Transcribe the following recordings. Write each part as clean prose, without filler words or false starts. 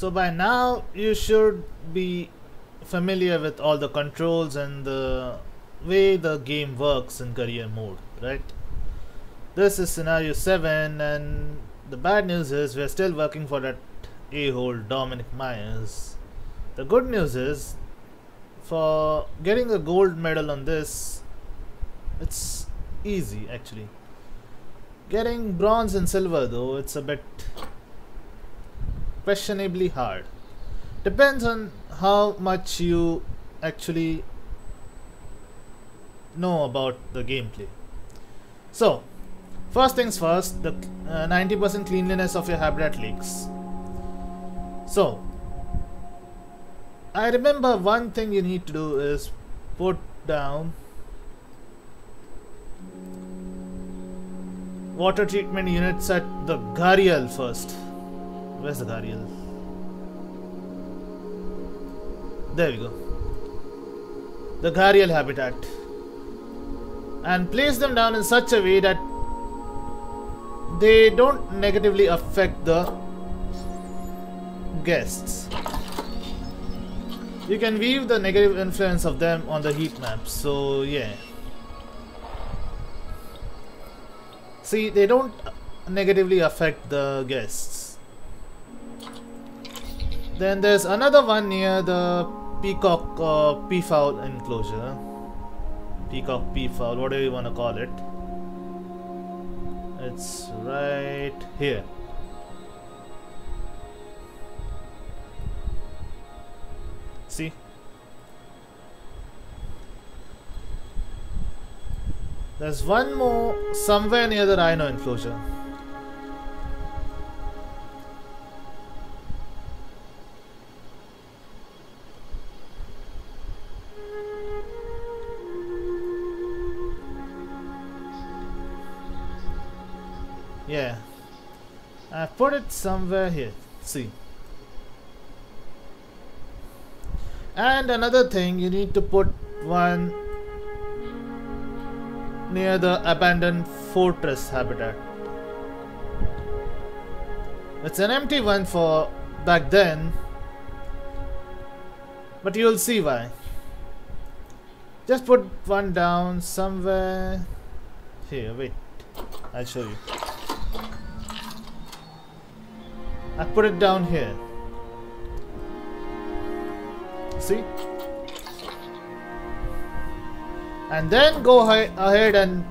So by now you should be familiar with all the controls and the way the game works in career mode, right? This is scenario 7, and the bad news is we're still working for that a-hole Dominic Myers. The good news is, for getting a gold medal on this, it's easy actually. Getting bronze and silver though, it's a bit questionably hard. Depends on how much you actually know about the gameplay. So first things first, the 90% cleanliness of your habitat leaks. So I remember one thing you need to do is put down water treatment units at the Gharial first. Where's the Gharial? There we go. The Gharial habitat. And place them down in such a way that they don't negatively affect the guests. You can weave the negative influence of them on the heat map. So yeah. See, they don't negatively affect the guests. Then there's another one near the peacock or peafowl enclosure. Peacock, peafowl, whatever you want to call it. It's right here. See? There's one more somewhere near the rhino enclosure. Yeah, I put it somewhere here. See. And another thing, you need to put one near the abandoned fortress habitat. It's an empty one for back then, but you'll see why. Just put one down somewhere here. Wait, I'll show you. I put it down here. See? And then go ahead and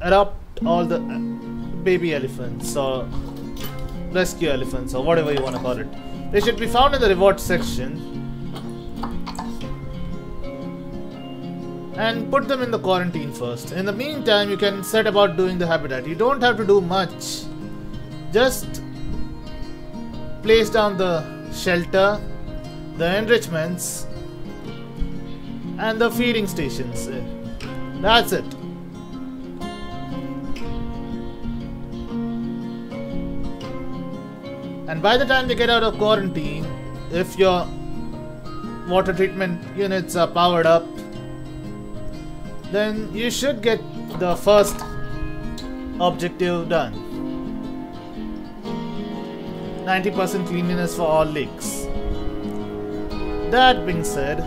adopt all the baby elephants or rescue elephants or whatever you want to call it. They should be found in the reward section. And put them in the quarantine first. In the meantime, you can set about doing the habitat. You don't have to do much. Just place down the shelter, the enrichments, and the feeding stations. That's it. And by the time you get out of quarantine, if your water treatment units are powered up, then you should get the first objective done. 90% cleanliness for all lakes. That being said,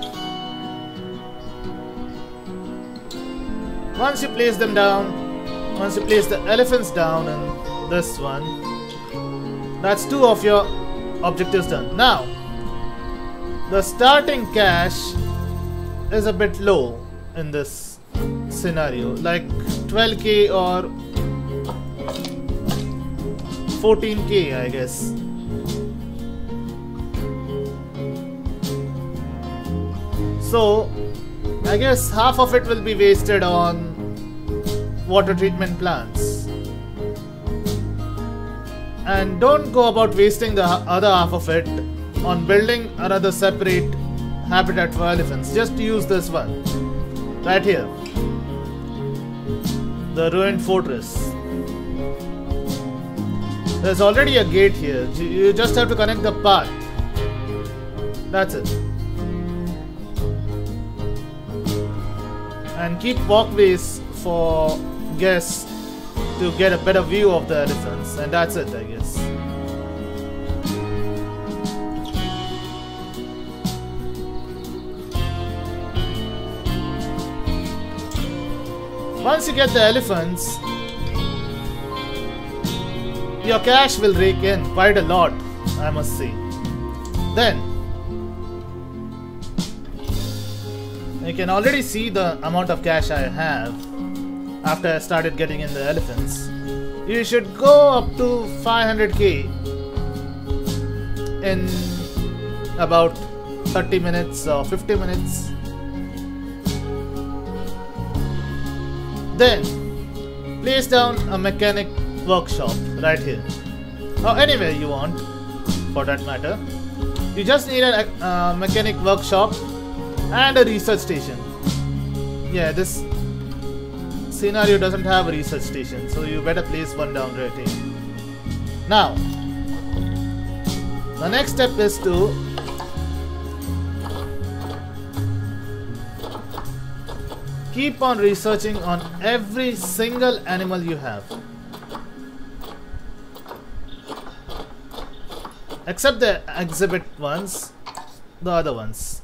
once you place the elephants down in this one, that's two of your objectives done. Now, the starting cash is a bit low in this scenario, like 12k or 14k, I guess. So, I guess half of it will be wasted on water treatment plants, and don't go about wasting the other half of it on building another separate habitat for elephants. Just use this one right here, the ruined fortress. There's already a gate here. You just have to connect the path. That's it. And keep walkways for guests to get a better view of the elephants, and that's it, I guess. Once you get the elephants, your cash will rake in quite a lot, I must say. Then you can already see the amount of cash I have after I started getting in the elephants. You should go up to 500k in about 30 minutes or 50 minutes. Then place down a mechanic workshop right here, or anywhere you want for that matter. You just need a mechanic workshop and a research station. Yeah, this scenario doesn't have a research station, so you better place one down right here. Now the next step is to keep on researching on every single animal you have, except the exhibit ones, the other ones.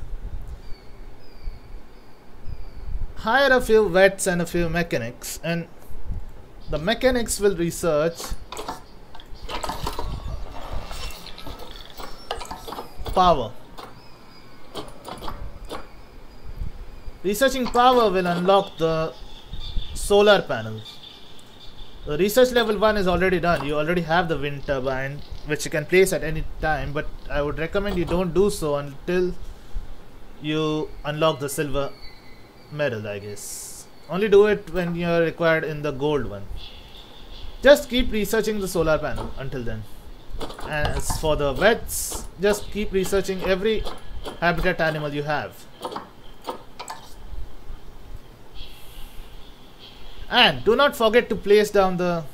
Hire a few vets and a few mechanics, and the mechanics will research power. Researching power will unlock the solar panel. The research level 1 is already done. You already have the wind turbine, which you can place at any time, but I would recommend you don't do so until you unlock the silver medal, I guess. Only do it when you are required in the gold one. Just keep researching the solar panel until then. As for the vets, just keep researching every habitat animal you have. And do not forget to place down the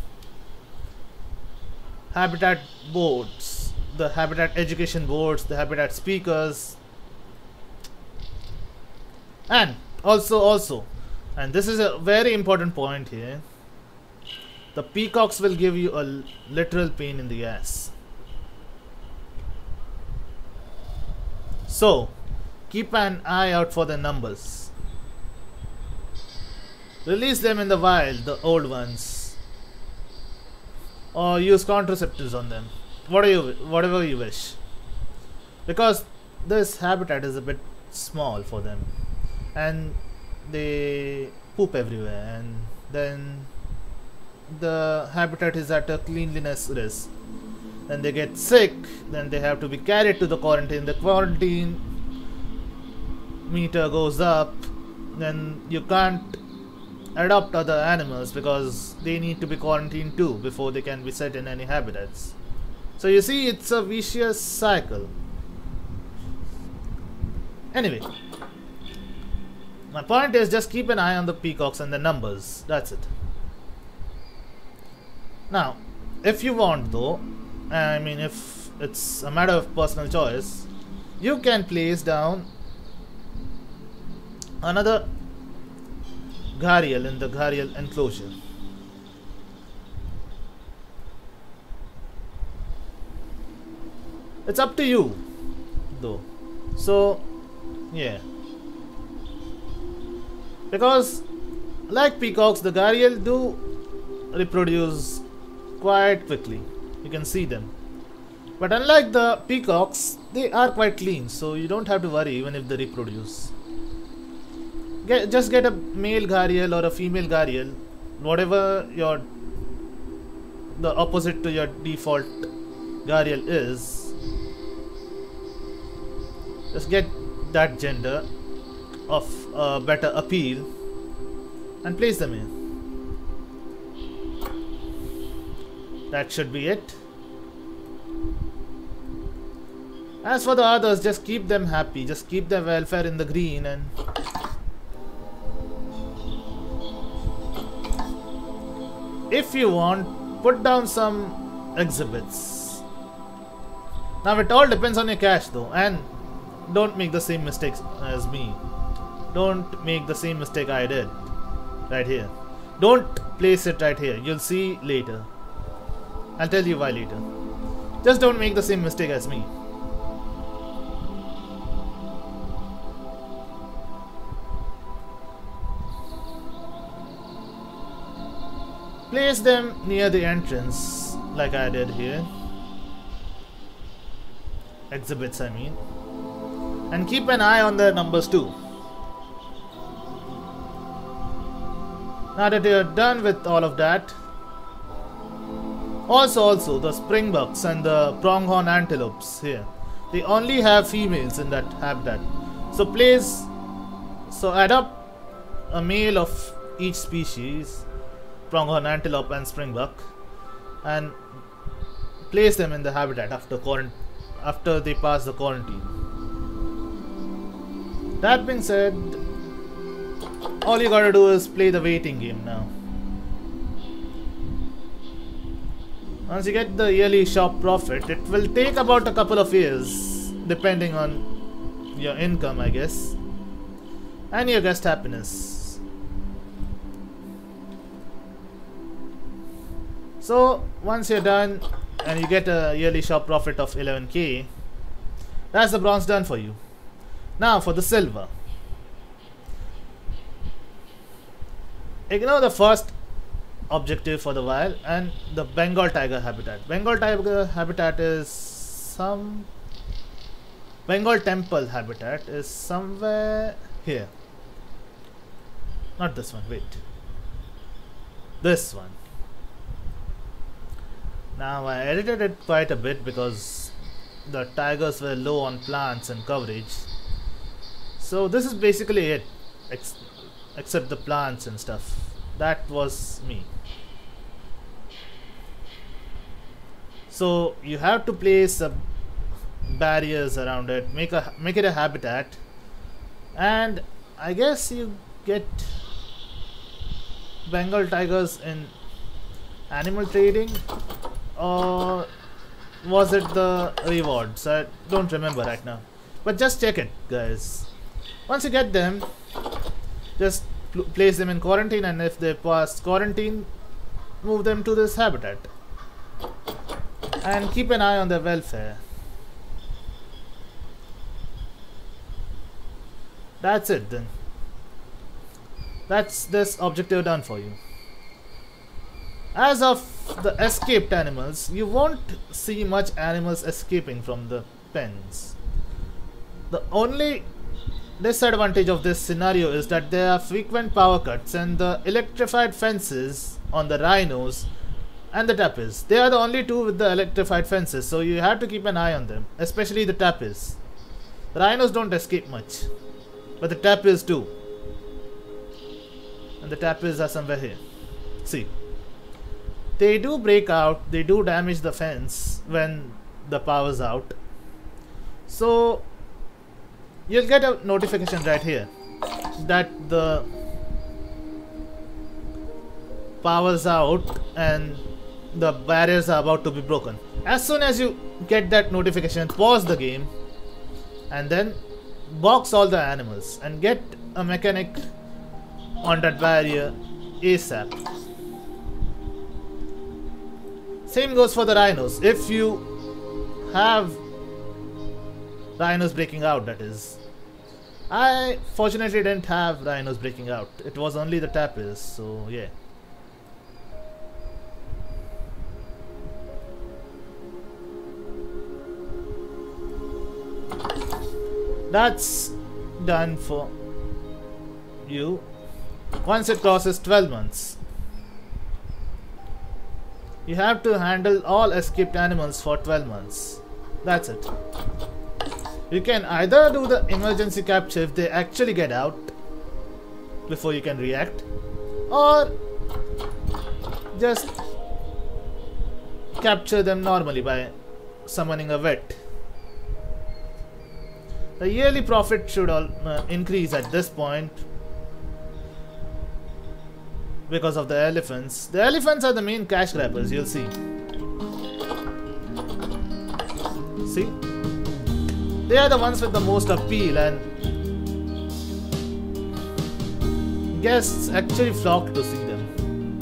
habitat boards, the habitat education boards, the habitat speakers. And also, and this is a very important point here, the peacocks will give you a literal pain in the ass. So keep an eye out for the numbers. Release them in the wild, the old ones, or use contraceptives on them, whatever you wish, because this habitat is a bit small for them, and they poop everywhere, and then the habitat is at a cleanliness risk, then they get sick, then they have to be carried to the quarantine. The quarantine meter goes up, then you can't adopt other animals because they need to be quarantined too before they can be set in any habitats. So you see, it's a vicious cycle. Anyway, my point is just keep an eye on the peacocks and the numbers. That's it. Now, if you want though, I mean if it's a matter of personal choice, you can place down another Gharial in the Gharial enclosure. It's up to you though. So yeah, because like peacocks, the Gharial do reproduce quite quickly. You can see them, but unlike the peacocks, they are quite clean, so you don't have to worry even if they reproduce. Just get a male Gharial or a female Gharial, whatever the opposite to your default Gharial is. Just get that gender of better appeal and place them in. That should be it. As for the others, just keep them happy, just keep their welfare in the green, and if you want, put down some exhibits. Now it all depends on your cash though, and don't make the same mistakes as me. Don't make the same mistake I did right here. Don't place it right here. You'll see later. I'll tell you why later. Just don't make the same mistake as me. Place them near the entrance, like I did here. Exhibits, I mean. And keep an eye on their numbers too. Now that you're done with all of that, also the springboks and the pronghorn antelopes here, they only have females in that habitat. So add up a male of each species, pronghorn antelope and springbok, and place them in the habitat after they pass the quarantine. That being said, all you gotta do is play the waiting game now. Once you get the yearly shop profit, it will take about a couple of years, depending on your income, I guess, and your guest happiness. So once you're done and you get a yearly shop profit of 11k, that's the bronze done for you. Now for the silver. Ignore the first objective for the while and the Bengal tiger habitat. Bengal tiger habitat is Bengal temple habitat is somewhere here. Not this one, wait. This one. Now I edited it quite a bit because the tigers were low on plants and coverage. So this is basically it. Except the plants and stuff. That was me. So you have to place barriers around it, make it a habitat, and I guess you get Bengal tigers in animal trading, or was it the rewards? I don't remember right now, but just check it, guys. Once you get them, just place them in quarantine, and if they pass quarantine, move them to this habitat and keep an eye on their welfare. That's it then. That's this objective done for you. As of the escaped animals, you won't see much animals escaping from the pens. The only disadvantage of this scenario is that there are frequent power cuts, and the electrified fences on the rhinos and the tapirs. They are the only two with the electrified fences, so you have to keep an eye on them, especially the tapirs. The rhinos don't escape much, but the tapirs do. And the tapirs are somewhere here. See, they do break out, they do damage the fence when the power's out. So you'll get a notification right here that the power's out and the barriers are about to be broken. As soon as you get that notification, pause the game and then box all the animals and get a mechanic on that barrier ASAP. Same goes for the rhinos. If you have rhinos breaking out, that is. I fortunately didn't have rhinos breaking out. It was only the tapirs, so yeah. That's done for you once it crosses 12 months. You have to handle all escaped animals for 12 months. That's it. You can either do the emergency capture if they actually get out before you can react, or just capture them normally by summoning a vet. The yearly profit should increase at this point because of the elephants. The elephants are the main cash grabbers, you'll see. See? They are the ones with the most appeal, and guests actually flock to see them.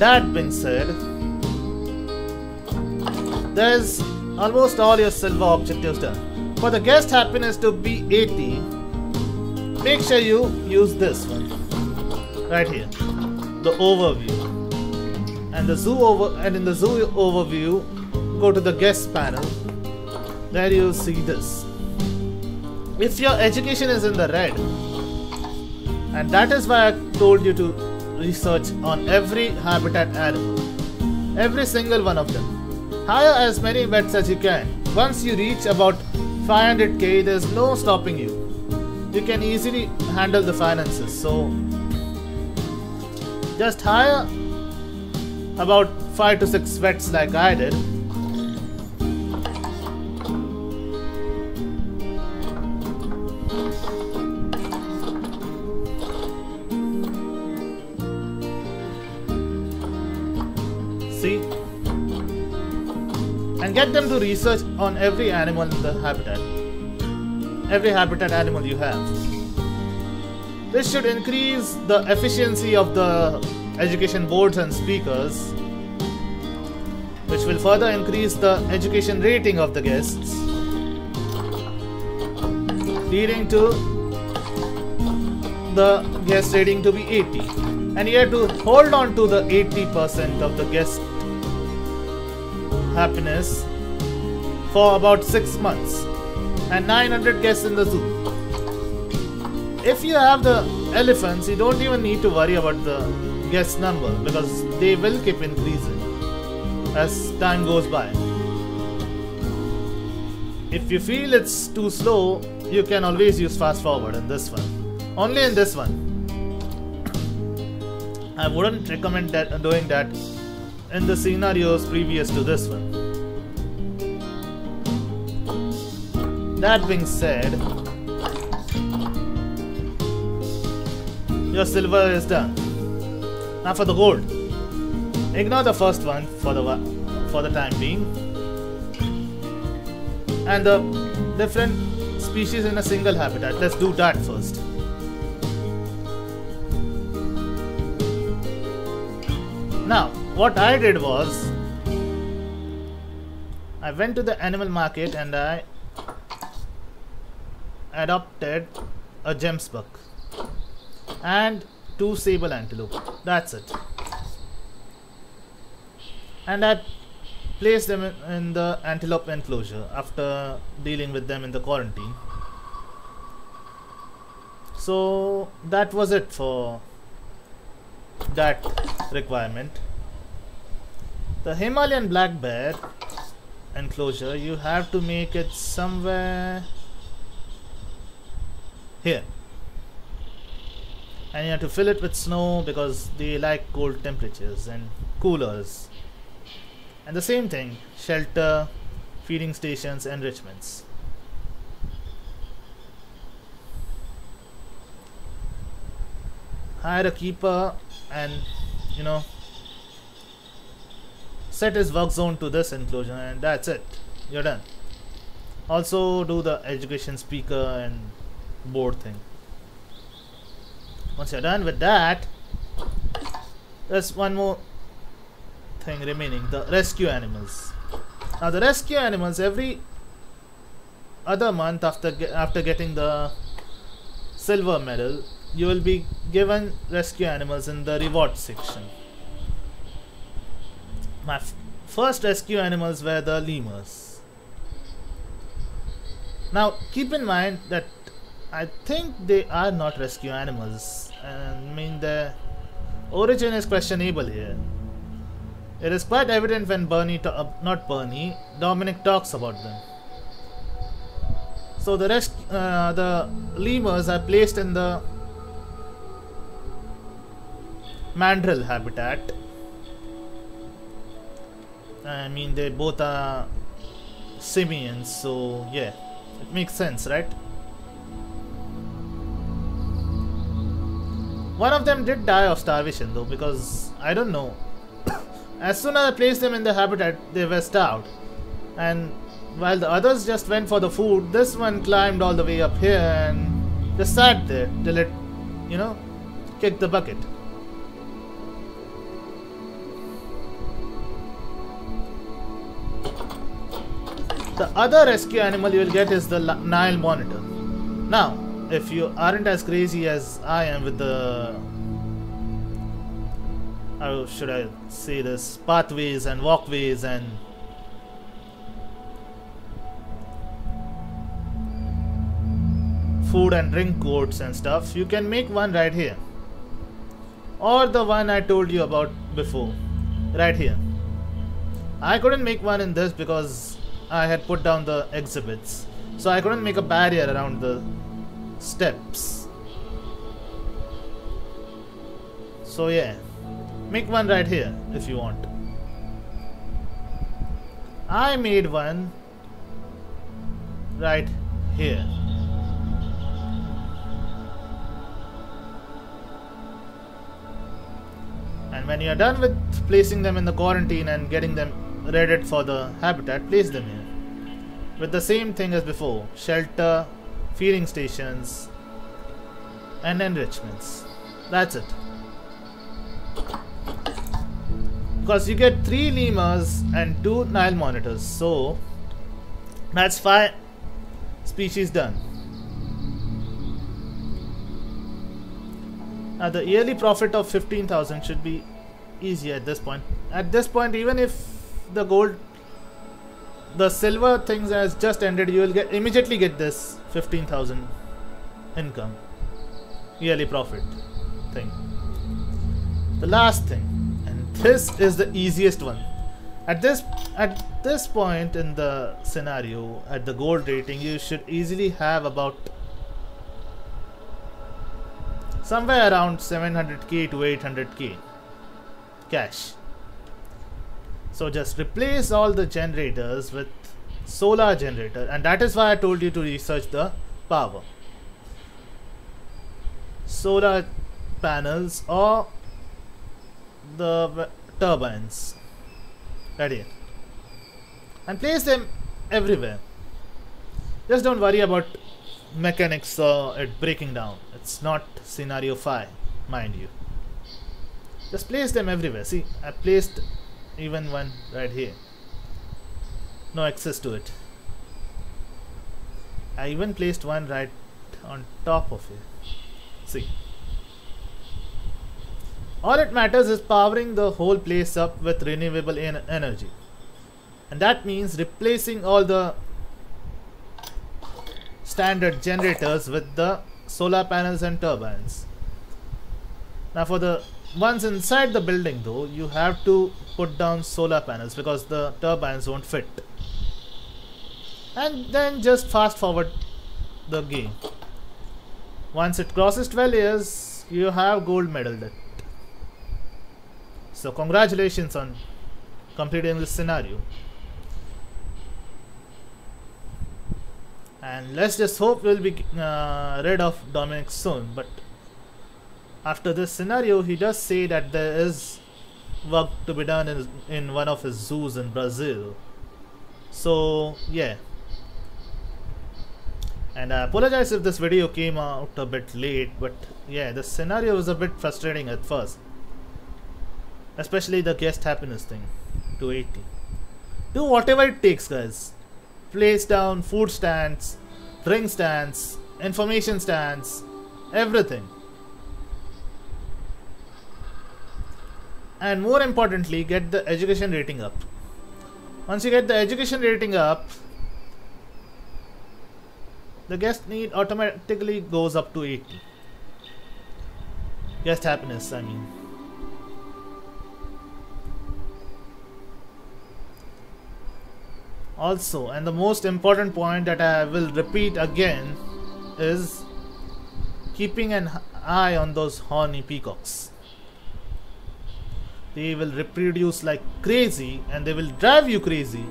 That being said, there's almost all your silver objectives done. For the guest happiness to be 80, make sure you use this one right here. the overview. And in the zoo overview, go to the guest panel. There you see this. If your education is in the red, and that is why I told you to research on every habitat animal, every single one of them. Hire as many vets as you can. Once you reach about 500k, there's no stopping you. You can easily handle the finances. So just hire about 5 to 6 vets like I did. And get them to research on every animal in the habitat. Every habitat animal you have. This should increase the efficiency of the education boards and speakers, which will further increase the education rating of the guests, leading to the guest rating to be 80. And you have to hold on to the 80% of the guest happiness for about 6 months, and 900 guests in the zoo. If you have the elephants, you don't even need to worry about the guest number, because they will keep increasing as time goes by. If you feel it's too slow, you can always use fast forward in this one. Only in this one. I wouldn't recommend that doing that in the scenarios previous to this one. That being said, your silver is done. Now for the gold. Ignore the first one for the time being, and the different species in a single habitat. Let's do that first. Now, what I did was, I went to the animal market and I adopted a gemsbok and 2 sable antelope. That's it. And I placed them in the antelope enclosure after dealing with them in the quarantine. So that was it for that requirement. The Himalayan black bear enclosure, you have to make it somewhere here, and you have to fill it with snow because they like cold temperatures and coolers. And the same thing, shelter, feeding stations, enrichments. Hire a keeper and, you know, set his work zone to this enclosure, and that's it. You're done. Also do the education speaker and board thing. Once you're done with that, there's one more thing remaining, the rescue animals. Now the rescue animals, every other month after getting the silver medal, you will be given rescue animals in the reward section. My first rescue animals were the lemurs. Now keep in mind that I think they are not rescue animals. I mean, their origin is questionable here. It is quite evident when Dominic talks about them. So the lemurs are placed in the mandrill habitat. I mean, they both are simians, so yeah, it makes sense, right? One of them did die of starvation though, because I don't know. As soon as I placed them in the habitat, they were starved. And while the others just went for the food, this one climbed all the way up here and just sat there till it, you know, kicked the bucket. The other rescue animal you will get is the Nile monitor. Now, if you aren't as crazy as I am with the How should I say this? Pathways and walkways and food and drink courts and stuff. You can make one right here, or the one I told you about before, right here. I couldn't make one in this because I had put down the exhibits, so I couldn't make a barrier around the steps. So yeah, make one right here if you want. I made one right here. And when you're done with placing them in the quarantine and getting them readied for the habitat, place them here. With the same thing as before. Shelter, feeding stations, and enrichments. That's it. Because you get 3 lemurs and 2 Nile monitors. So, that's 5 species done. Now the yearly profit of 15,000 should be easy at this point. At this point, even if the gold, the silver things has just ended, you will get immediately get this 15,000 income, yearly profit thing. The last thing, and this is the easiest one. At this point in the scenario, at the gold rating, you should easily have about somewhere around 700k to 800k cash. So just replace all the generators with solar generator, and that is why I told you to research the power. Solar panels or the turbines right here, and place them everywhere. Just don't worry about mechanics or it breaking down. It's not scenario 5, mind you. Just place them everywhere. See, I placed even one right here. No access to it. I even placed one right on top of it. See. All it matters is powering the whole place up with renewable energy. And that means replacing all the standard generators with the solar panels and turbines. Now for the ones inside the building though, you have to put down solar panels because the turbines won't fit. And then just fast forward the game. Once it crosses 12 years, you have gold medaled it. So congratulations on completing this scenario. And let's just hope we'll be rid of Dominic soon. But after this scenario, he does say that there is work to be done in one of his zoos in Brazil. So yeah. And I apologize if this video came out a bit late, but yeah, the scenario was a bit frustrating at first. Especially the guest happiness thing, 280. Do whatever it takes, guys. Place down food stands, drink stands, information stands, everything. And more importantly, get the education rating up. Once you get the education rating up, the guest need automatically goes up to 80. Guest happiness, I mean. Also, and the most important point that I will repeat again is keeping an eye on those horny peacocks. They will reproduce like crazy and they will drive you crazy.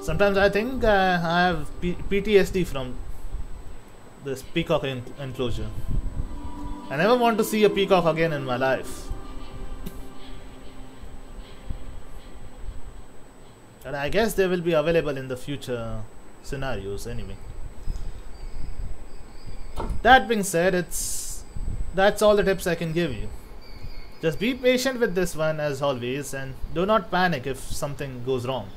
Sometimes I think I have PTSD from this peacock enclosure. I never want to see a peacock again in my life. And I guess they will be available in the future scenarios anyway. That being said, that's all the tips I can give you. Just be patient with this one as always, and do not panic if something goes wrong.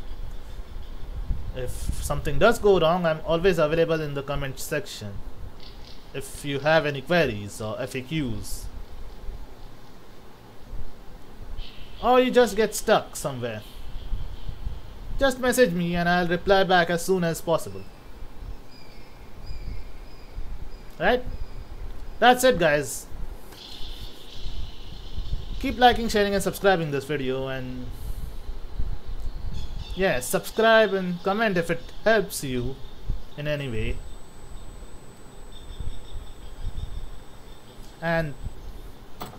If something does go wrong, I'm always available in the comment section. If you have any queries or FAQs. or you just get stuck somewhere, just message me and I'll reply back as soon as possible. Right? That's it, guys. Keep liking, sharing and subscribing this video, and yeah, subscribe and comment if it helps you in any way. And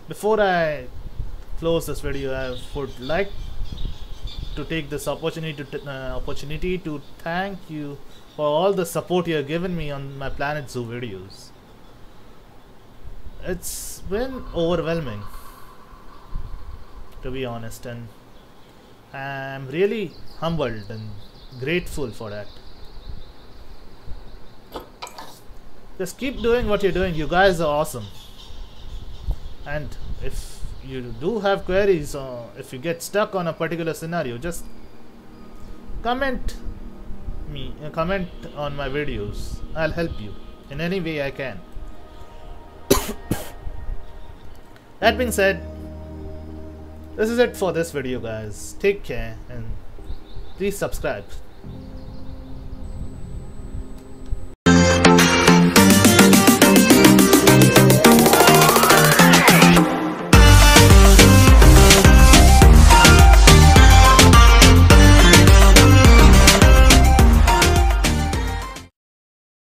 before I close this video, I would like to take this opportunity to thank you for all the support you have given me on my Planet Zoo videos. It's been overwhelming, to be honest, and I'm really humbled and grateful for that. Just keep doing what you're doing. You guys are awesome. And if you do have queries, or if you get stuck on a particular scenario, just comment on my videos. I'll help you in any way I can. That being said, this is it for this video, guys. Take care and please subscribe.